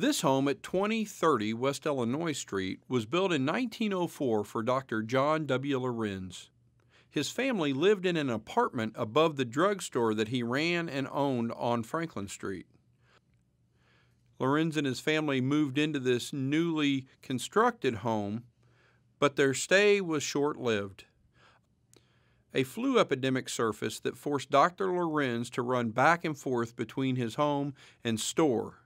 This home at 2030 West Illinois Street was built in 1904 for Dr. John W. Lorenz. His family lived in an apartment above the drugstore that he ran and owned on Franklin Street. Lorenz and his family moved into this newly constructed home, but their stay was short-lived. A flu epidemic surfaced that forced Dr. Lorenz to run back and forth between his home and store.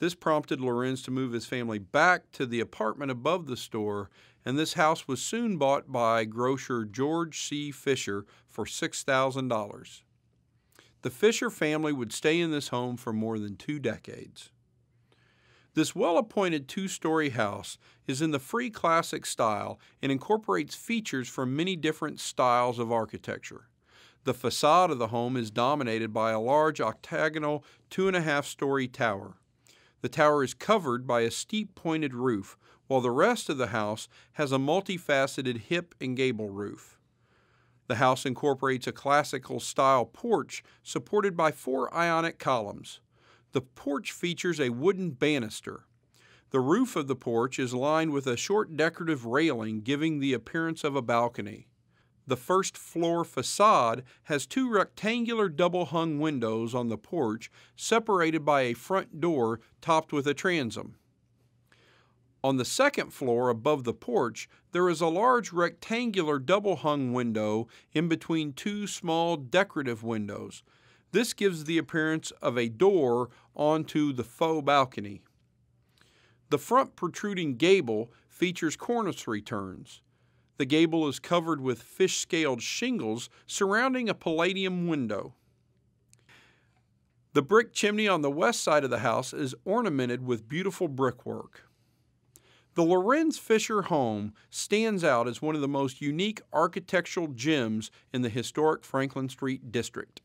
This prompted Lorenz to move his family back to the apartment above the store, and this house was soon bought by grocer George C. Fischer for $6,000. The Fisher family would stay in this home for more than 2 decades. This well-appointed 2-story house is in the free classic style and incorporates features from many different styles of architecture. The facade of the home is dominated by a large octagonal 2.5-story tower. The tower is covered by a steep pointed roof, while the rest of the house has a multifaceted hip and gable roof. The house incorporates a classical style porch supported by 4 ionic columns. The porch features a wooden banister. The roof of the porch is lined with a short decorative railing, giving the appearance of a balcony. The first floor facade has 2 rectangular double-hung windows on the porch, separated by a front door topped with a transom. On the second floor above the porch, there is a large rectangular double-hung window in between 2 small decorative windows. This gives the appearance of a door onto the faux balcony. The front protruding gable features cornice returns. The gable is covered with fish-scaled shingles surrounding a palladium window. The brick chimney on the west side of the house is ornamented with beautiful brickwork. The Lorenz Fisher home stands out as one of the most unique architectural gems in the historic Franklin Street district.